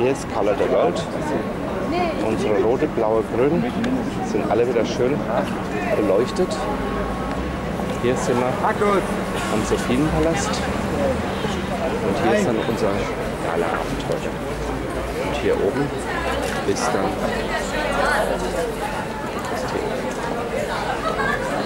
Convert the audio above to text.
Jetzt ist Color der Welt. Unsere rote, blaue, grün sind alle wieder schön beleuchtet. Hier sind wir am Sophienpalast. Und hier ist dann unser Galaabend heute. Und hier oben ist dann das Thema.